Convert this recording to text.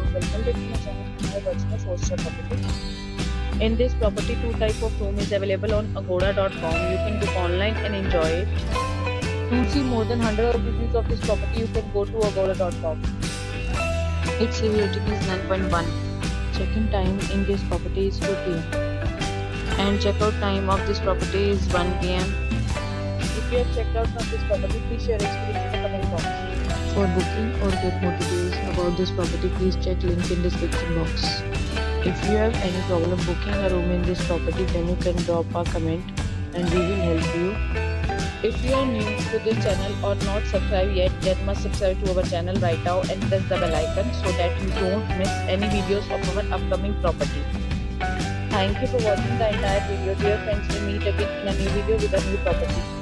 लोग वेलकम देखना चाहें हमारे virtual hosted property. In this property 2 type of room is available on agoda.com. You can book online and enjoy it. To see more than 100 reviews of this property, you can go to agoda.com. Its rating is 9.1. Check-in time in this property is 2 p.m. and check-out time of this property is 1 p.m. If you have checked out from this property, please share experience in the comment box. For booking or get more details about this property, please check link in description box. If you have any problem booking a room in this property, then you can drop a comment and we will help you. If you are new to this channel or not subscribed yet, then must subscribe to our channel right now and press the bell icon so that you don't miss any videos of our upcoming property. Thank you for watching the entire video. Dear friends, we meet again in a new video with a new property.